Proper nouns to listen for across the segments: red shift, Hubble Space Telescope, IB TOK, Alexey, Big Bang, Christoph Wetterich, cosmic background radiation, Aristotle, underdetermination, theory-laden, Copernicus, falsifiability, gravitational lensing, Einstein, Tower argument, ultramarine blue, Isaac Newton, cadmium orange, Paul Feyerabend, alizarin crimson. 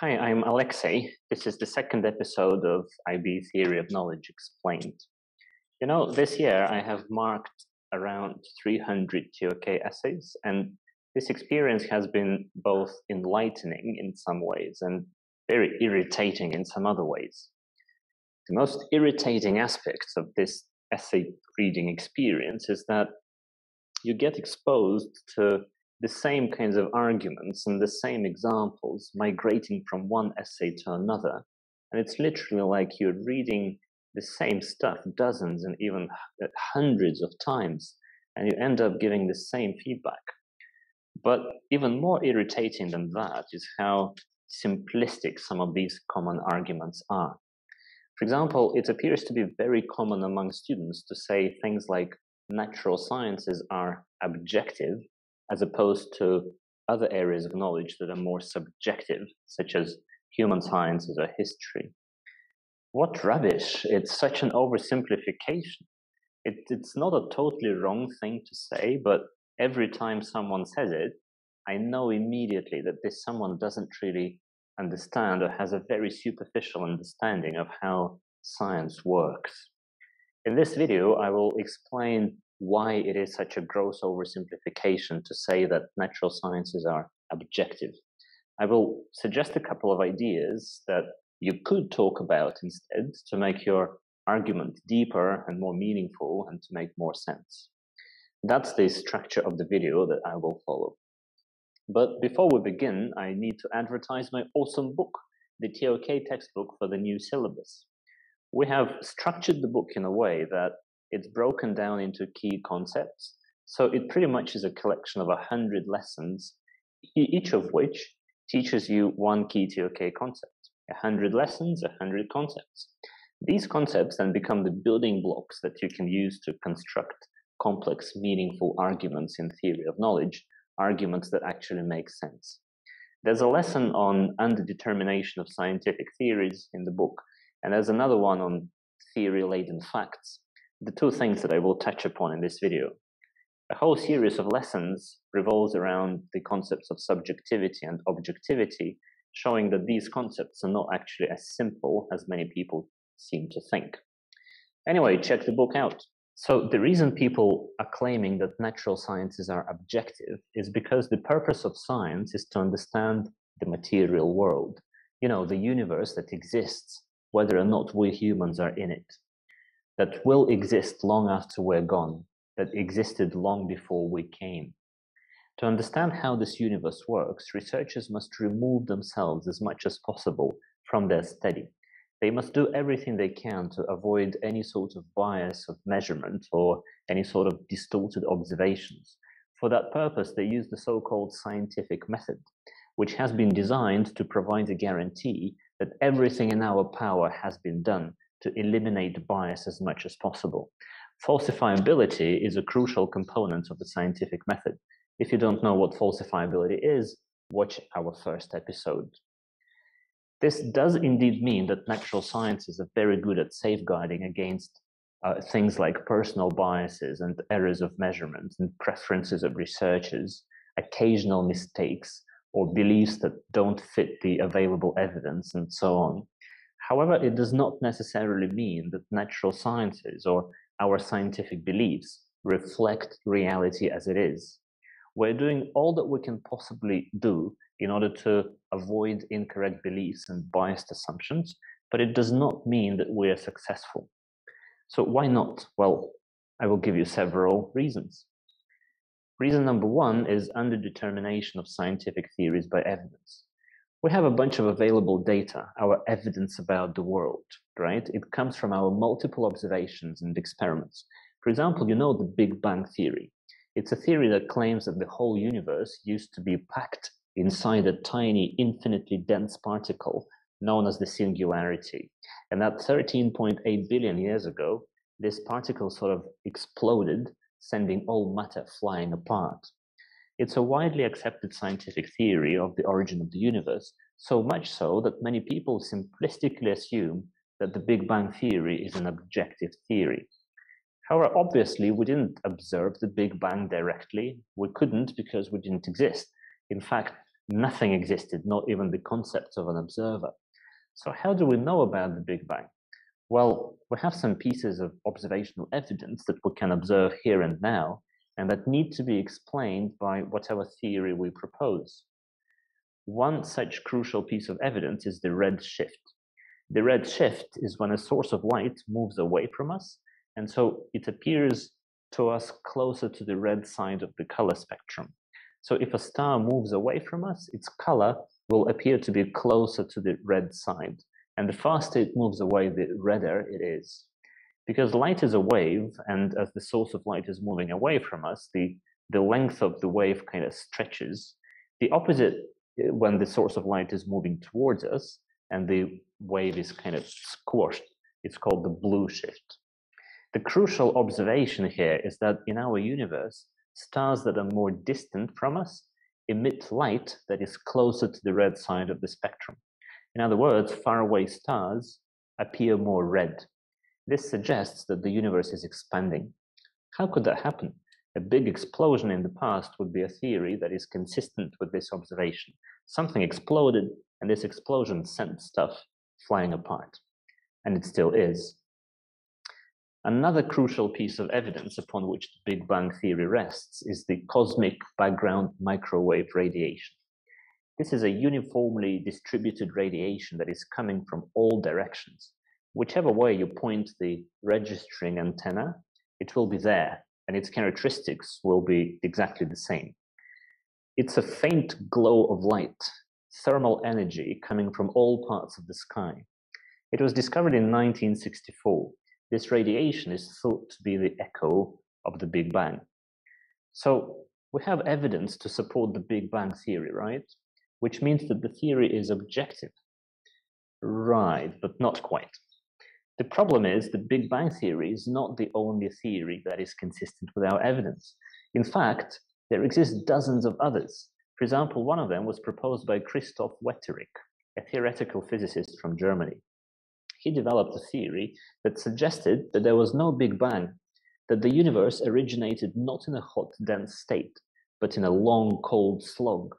Hi, I'm Alexey. This is the second episode of IB Theory of Knowledge Explained. You know, this year I have marked around 300 TOK essays, and this experience has been both enlightening in some ways and very irritating in some other ways. The most irritating aspects of this essay reading experience is that you get exposed to the same kinds of arguments and the same examples migrating from one essay to another. And it's literally like you're reading the same stuff dozens and even hundreds of times, and you end up giving the same feedback. But even more irritating than that is how simplistic some of these common arguments are. For example, it appears to be very common among students to say things like natural sciences are objective, as opposed to other areas of knowledge that are more subjective, such as human sciences or history. What rubbish! It's such an oversimplification. It's not a totally wrong thing to say, but every time someone says it, I know immediately that this someone doesn't really understand or has a very superficial understanding of how science works. In this video, I will explain why it is such a gross oversimplification to say that natural sciences are objective. I will suggest a couple of ideas that you could talk about instead to make your argument deeper and more meaningful and to make more sense. That's the structure of the video that I will follow. But before we begin, I need to advertise my awesome book, the TOK textbook for the new syllabus. We have structured the book in a way that it's broken down into key concepts, so it pretty much is a collection of 100 lessons, each of which teaches you one key TOK concept. 100 lessons, 100 concepts. These concepts then become the building blocks that you can use to construct complex, meaningful arguments in theory of knowledge, arguments that actually make sense. There's a lesson on underdetermination of scientific theories in the book, and there's another one on theory-laden facts. The two things that I will touch upon in this video. A whole series of lessons revolves around the concepts of subjectivity and objectivity, showing that these concepts are not actually as simple as many people seem to think. Anyway, check the book out. So the reason people are claiming that natural sciences are objective is because the purpose of science is to understand the material world, you know, the universe that exists, whether or not we humans are in it, that will exist long after we're gone, that existed long before we came. To understand how this universe works, researchers must remove themselves as much as possible from their study. They must do everything they can to avoid any sort of bias of measurement or any sort of distorted observations. For that purpose, they use the so-called scientific method, which has been designed to provide a guarantee that everything in our power has been done to eliminate bias as much as possible. Falsifiability is a crucial component of the scientific method. If you don't know what falsifiability is, watch our first episode. This does indeed mean that natural sciences are very good at safeguarding against things like personal biases and errors of measurement and preferences of researchers, occasional mistakes, or beliefs that don't fit the available evidence, and so on. However, it does not necessarily mean that natural sciences or our scientific beliefs reflect reality as it is. We're doing all that we can possibly do in order to avoid incorrect beliefs and biased assumptions, but it does not mean that we are successful. So why not? Well, I will give you several reasons. Reason number one is underdetermination of scientific theories by evidence. We have a bunch of available data, our evidence about the world, right? It comes from our multiple observations and experiments. For example, you know the Big Bang theory. It's a theory that claims that the whole universe used to be packed inside a tiny, infinitely dense particle known as the singularity. And that 13.8 billion years ago, this particle sort of exploded, sending all matter flying apart. It's a widely accepted scientific theory of the origin of the universe, so much so that many people simplistically assume that the Big Bang theory is an objective theory. However, obviously, we didn't observe the Big Bang directly. We couldn't because we didn't exist. In fact, nothing existed, not even the concept of an observer. So how do we know about the Big Bang? Well, we have some pieces of observational evidence that we can observe here and now, and that need to be explained by whatever theory we propose. One such crucial piece of evidence is the red shift. The red shift is when a source of light moves away from us, and so it appears to us closer to the red side of the color spectrum. So if a star moves away from us, its color will appear to be closer to the red side. And the faster it moves away, the redder it is. Because light is a wave, and as the source of light is moving away from us, the length of the wave kind of stretches. The opposite, when the source of light is moving towards us, and the wave is kind of squashed, it's called the blue shift. The crucial observation here is that in our universe, stars that are more distant from us emit light that is closer to the red side of the spectrum. In other words, faraway stars appear more red. This suggests that the universe is expanding. How could that happen? A big explosion in the past would be a theory that is consistent with this observation. Something exploded, and this explosion sent stuff flying apart, and it still is. Another crucial piece of evidence upon which the Big Bang theory rests is the cosmic background microwave radiation. This is a uniformly distributed radiation that is coming from all directions. Whichever way you point the registering antenna, it will be there, and its characteristics will be exactly the same. It's a faint glow of light, thermal energy coming from all parts of the sky. It was discovered in 1964. This radiation is thought to be the echo of the Big Bang. So we have evidence to support the Big Bang theory, right? Which means that the theory is objective. Right, but not quite. The problem is the Big Bang theory is not the only theory that is consistent with our evidence. In fact, there exist dozens of others. For example, one of them was proposed by Christoph Wetterich, a theoretical physicist from Germany. He developed a theory that suggested that there was no Big Bang, that the universe originated not in a hot, dense state, but in a long, cold slog,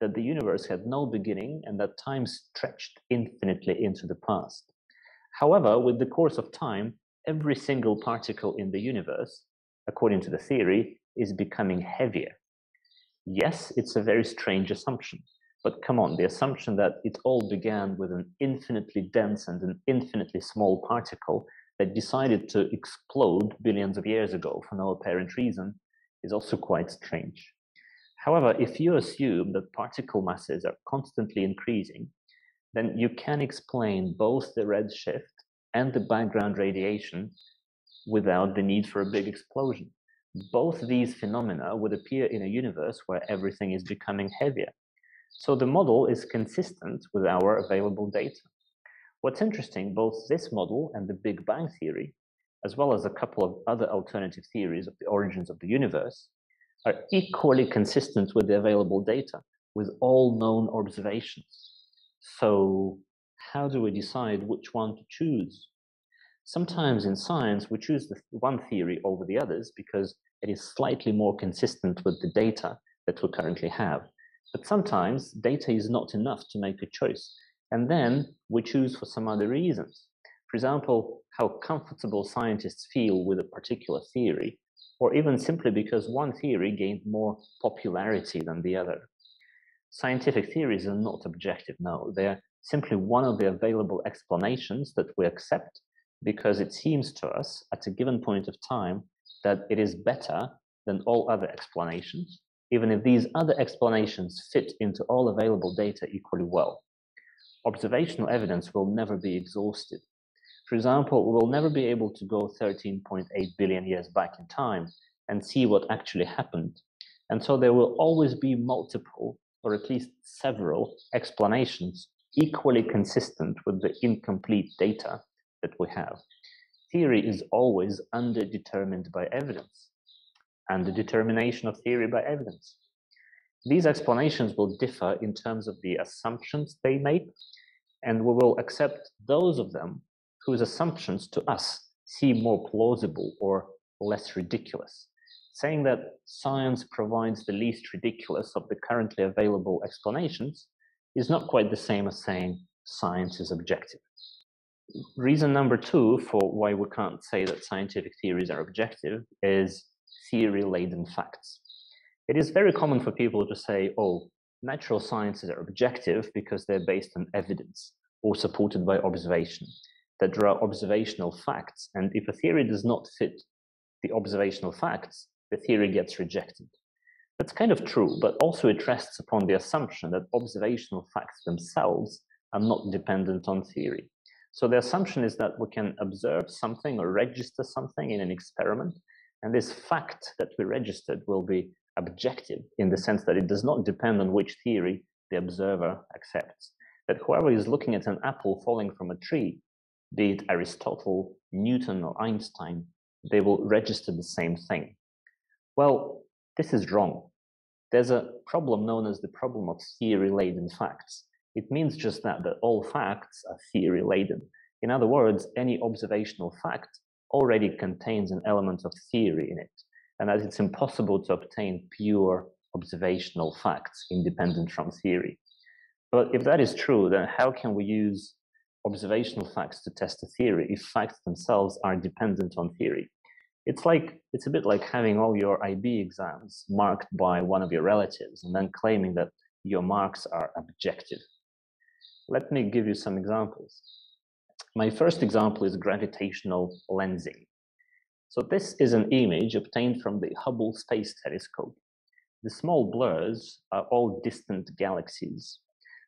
that the universe had no beginning and that time stretched infinitely into the past. However, with the course of time, every single particle in the universe, according to the theory, is becoming heavier. Yes, it's a very strange assumption. But come on, the assumption that it all began with an infinitely dense and an infinitely small particle that decided to explode billions of years ago for no apparent reason is also quite strange. However, if you assume that particle masses are constantly increasing, then you can explain both the red shift and the background radiation without the need for a big explosion. Both these phenomena would appear in a universe where everything is becoming heavier. So the model is consistent with our available data. What's interesting, both this model and the Big Bang theory, as well as a couple of other alternative theories of the origins of the universe, are equally consistent with the available data, with all known observations. So how do we decide which one to choose? Sometimes in science, we choose one theory over the others because it is slightly more consistent with the data that we currently have. But sometimes data is not enough to make a choice, and then we choose for some other reasons. For example, how comfortable scientists feel with a particular theory, or even simply because one theory gained more popularity than the other. Scientific theories are not objective, no. They are simply one of the available explanations that we accept because it seems to us at a given point of time that it is better than all other explanations, even if these other explanations fit into all available data equally well. Observational evidence will never be exhausted. For example, we will never be able to go 13.8 billion years back in time and see what actually happened. And so there will always be multiple, or at least several, explanations equally consistent with the incomplete data that we have. Theory is always underdetermined by evidence, and the determination of theory by evidence. These explanations will differ in terms of the assumptions they make, and we will accept those of them whose assumptions to us seem more plausible or less ridiculous. saying that science provides the least ridiculous of the currently available explanations is not quite the same as saying science is objective. Reason number two for why we can't say that scientific theories are objective is theory-laden facts. It is very common for people to say, oh, natural sciences are objective because they're based on evidence or supported by observation, that there are observational facts, and if a theory does not fit the observational facts, the theory gets rejected. That's kind of true, but also it rests upon the assumption that observational facts themselves are not dependent on theory. So the assumption is that we can observe something or register something in an experiment, and this fact that we registered will be objective in the sense that it does not depend on which theory the observer accepts. That whoever is looking at an apple falling from a tree, be it Aristotle, Newton, or Einstein, they will register the same thing. Well, this is wrong. There's a problem known as the problem of theory-laden facts. It means just that all facts are theory-laden. In other words, any observational fact already contains an element of theory in it, and that it's impossible to obtain pure observational facts independent from theory. But if that is true, then how can we use observational facts to test a theory if facts themselves are dependent on theory? It's a bit like having all your IB exams marked by one of your relatives and then claiming that your marks are objective. Let me give you some examples. My first example is gravitational lensing. So this is an image obtained from the Hubble Space Telescope. The small blurs are all distant galaxies.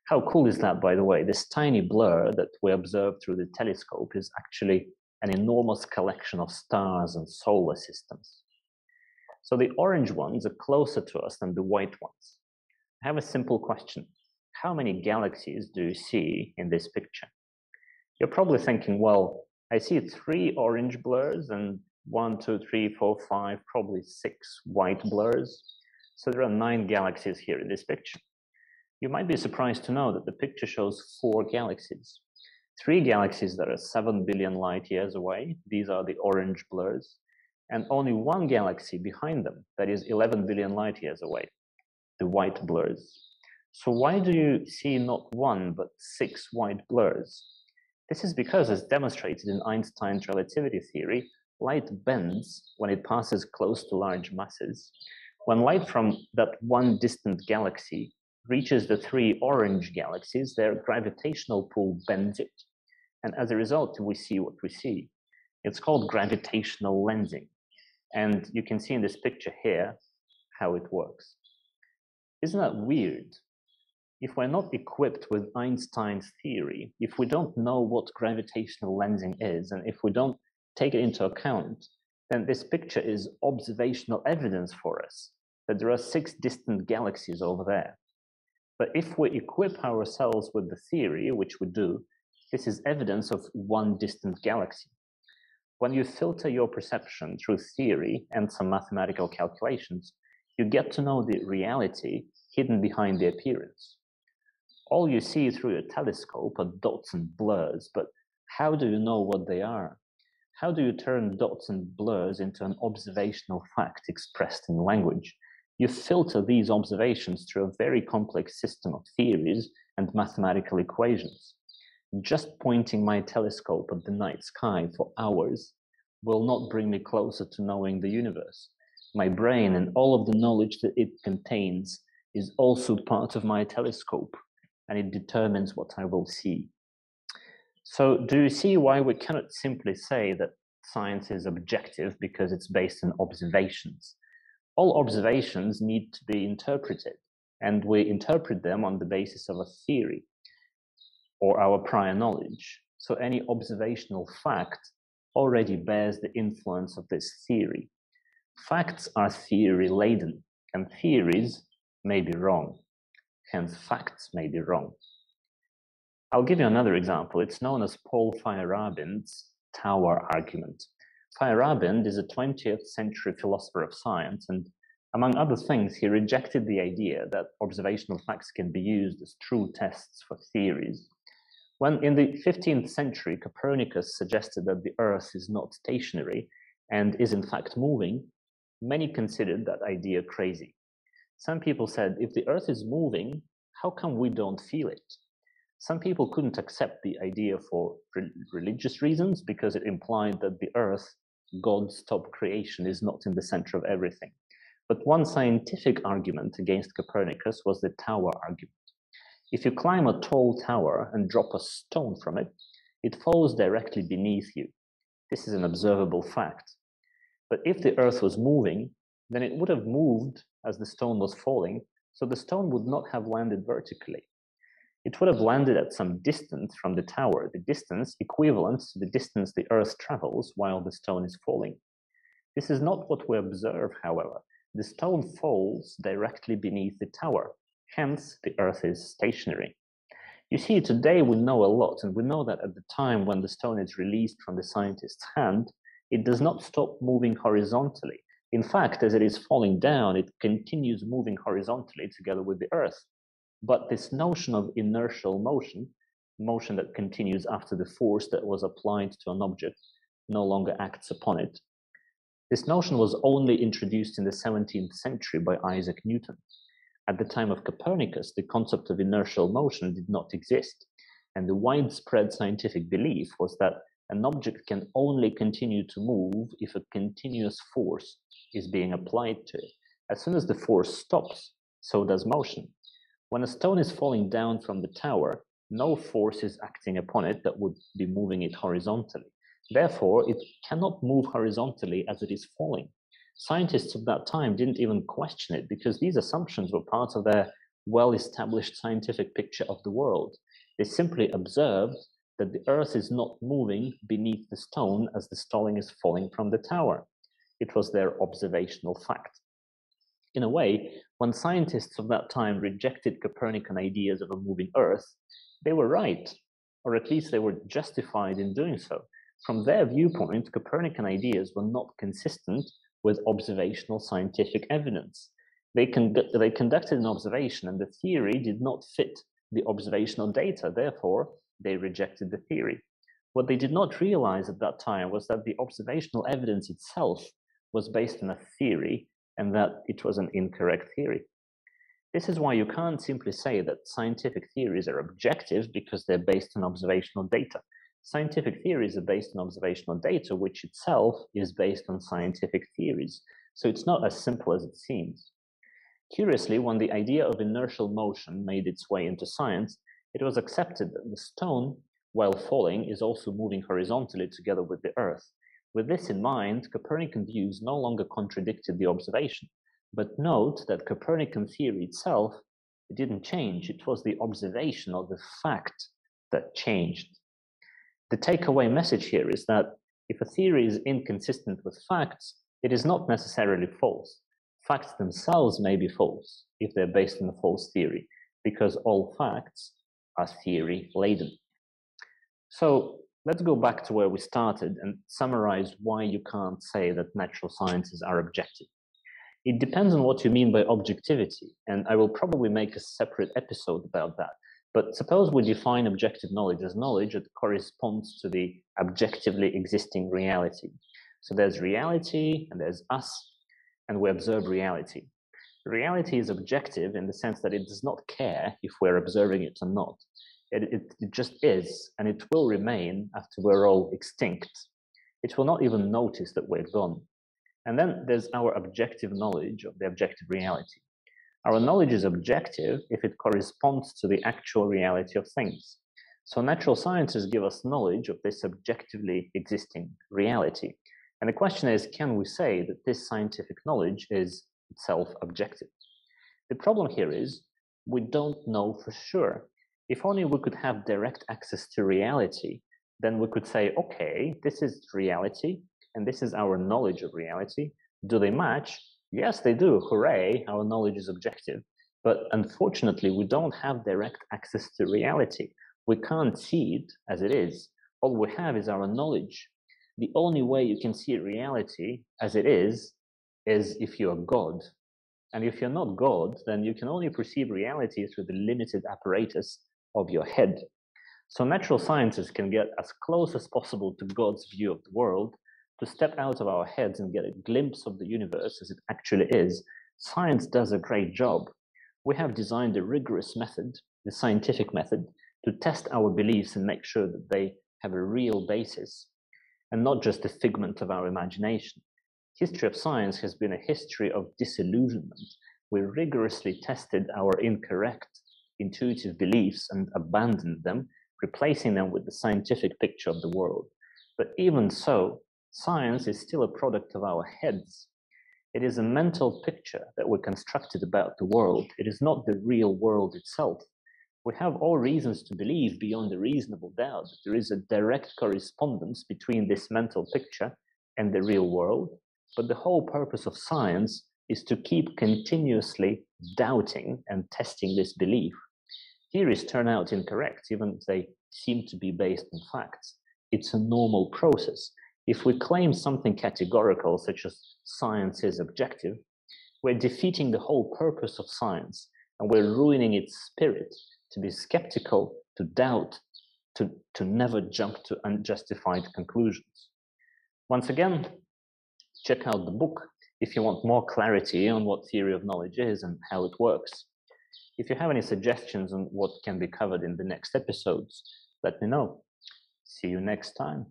How cool is that, by the way? This tiny blur that we observe through the telescope is actually an enormous collection of stars and solar systems. So the orange ones are closer to us than the white ones. I have a simple question. How many galaxies do you see in this picture? You're probably thinking, well, I see 3 orange blurs and 1, 2, 3, 4, 5, probably 6 white blurs. So there are 9 galaxies here in this picture. You might be surprised to know that the picture shows 4 galaxies. 3 galaxies that are 7 billion light years away. These are the orange blurs. And only 1 galaxy behind them that is 11 billion light years away, the white blurs. So why do you see not 1, but 6 white blurs? This is because, as demonstrated in Einstein's relativity theory, light bends when it passes close to large masses. When light from that one distant galaxy reaches the 3 orange galaxies, their gravitational pull bends it. And as a result, we see what we see. It's called gravitational lensing. And you can see in this picture here how it works. Isn't that weird? If we're not equipped with Einstein's theory, if we don't know what gravitational lensing is, and if we don't take it into account, then this picture is observational evidence for us that there are 6 distant galaxies over there. But if we equip ourselves with the theory, which we do, this is evidence of 1 distant galaxy. When you filter your perception through theory and some mathematical calculations, you get to know the reality hidden behind the appearance. All you see through your telescope are dots and blurs, but how do you know what they are? How do you turn dots and blurs into an observational fact expressed in language? You filter these observations through a very complex system of theories and mathematical equations. Just pointing my telescope at the night sky for hours will not bring me closer to knowing the universe. My brain and all of the knowledge that it contains is also part of my telescope, and it determines what I will see. So do you see why we cannot simply say that science is objective because it's based on observations? All observations need to be interpreted, and we interpret them on the basis of a theory or our prior knowledge. So any observational fact already bears the influence of this theory. Facts are theory-laden, and theories may be wrong. Hence, facts may be wrong. I'll give you another example. It's known as Paul Feyerabend's Tower argument. Feyerabend is a 20th century philosopher of science, and among other things, he rejected the idea that observational facts can be used as true tests for theories. When in the 15th century, Copernicus suggested that the Earth is not stationary and is in fact moving, many considered that idea crazy. Some people said, if the Earth is moving, how come we don't feel it? Some people couldn't accept the idea for religious reasons, because it implied that the Earth, God's top creation, is not in the center of everything. But one scientific argument against Copernicus was the Tower argument. If you climb a tall tower and drop a stone from it, it falls directly beneath you. This is an observable fact. But if the Earth was moving, then it would have moved as the stone was falling, so the stone would not have landed vertically. It would have landed at some distance from the tower, the distance equivalent to the distance the Earth travels while the stone is falling. This is not what we observe, however. The stone falls directly beneath the tower. Hence, the Earth is stationary. You see, today we know a lot, and we know that at the time when the stone is released from the scientist's hand, it does not stop moving horizontally. In fact, as it is falling down, it continues moving horizontally together with the Earth. But this notion of inertial motion, motion that continues after the force that was applied to an object, no longer acts upon it. This notion was only introduced in the 17th century by Isaac Newton. At the time of Copernicus, the concept of inertial motion did not exist, and the widespread scientific belief was that an object can only continue to move if a continuous force is being applied to it. As soon as the force stops, so does motion. When a stone is falling down from the tower, no force is acting upon it that would be moving it horizontally. Therefore, it cannot move horizontally as it is falling. Scientists of that time didn't even question it, because these assumptions were part of their well-established scientific picture of the world. They simply observed that the Earth is not moving beneath the stone as the stone is falling from the tower. It was their observational fact. In a way, when scientists of that time rejected Copernican ideas of a moving Earth, they were right, or at least they were justified in doing so. From their viewpoint, Copernican ideas were not consistent with observational scientific evidence. They conducted an observation, and the theory did not fit the observational data. Therefore, they rejected the theory. What they did not realize at that time was that the observational evidence itself was based on a theory, and that it was an incorrect theory. This is why you can't simply say that scientific theories are objective, because they're based on observational data. Scientific theories are based on observational data, which itself is based on scientific theories. So it's not as simple as it seems. Curiously, when the idea of inertial motion made its way into science, it was accepted that the stone, while falling, is also moving horizontally together with the Earth. With this in mind, Copernican views no longer contradicted the observation. But note that Copernican theory itself didn't change. It was the observation or the fact that changed. The takeaway message here is that if a theory is inconsistent with facts, it is not necessarily false. Facts themselves may be false if they're based on a false theory, because all facts are theory-laden. So let's go back to where we started and summarize why you can't say that natural sciences are objective. It depends on what you mean by objectivity, and I will probably make a separate episode about that. But suppose we define objective knowledge as knowledge that corresponds to the objectively existing reality. So there's reality and there's us, and we observe reality. Reality is objective in the sense that it does not care if we're observing it or not. It just is, and it will remain after we're all extinct. It will not even notice that we're gone. And then there's our objective knowledge of the objective reality. Our knowledge is objective if it corresponds to the actual reality of things. So natural sciences give us knowledge of this objectively existing reality. And the question is, can we say that this scientific knowledge is itself objective? The problem here is we don't know for sure. If only we could have direct access to reality, then we could say, okay, this is reality, and this is our knowledge of reality. Do they match? Yes, they do. Hooray, our knowledge is objective. But unfortunately, we don't have direct access to reality. We can't see it as it is. All we have is our knowledge. The only way you can see reality as it is if you are God. And if you're not God, then you can only perceive reality through the limited apparatus of your head. So natural sciences can get as close as possible to God's view of the world, to step out of our heads and get a glimpse of the universe as it actually is, science does a great job. We have designed a rigorous method, the scientific method, to test our beliefs and make sure that they have a real basis and not just a figment of our imagination. History of science has been a history of disillusionment. We rigorously tested our incorrect intuitive beliefs and abandoned them, replacing them with the scientific picture of the world. But even so, science is still a product of our heads. It is a mental picture that we constructed about the world. It is not the real world itself. We have all reasons to believe beyond a reasonable doubt that there is a direct correspondence between this mental picture and the real world, but the whole purpose of science is to keep continuously doubting and testing this belief. Theories turn out incorrect, even if they seem to be based on facts. It's a normal process. If we claim something categorical, such as science is objective, we're defeating the whole purpose of science, and we're ruining its spirit. To be skeptical, to doubt, to never jump to unjustified conclusions. Once again, check out the book if you want more clarity on what theory of knowledge is and how it works. If you have any suggestions on what can be covered in the next episodes, let me know. See you next time.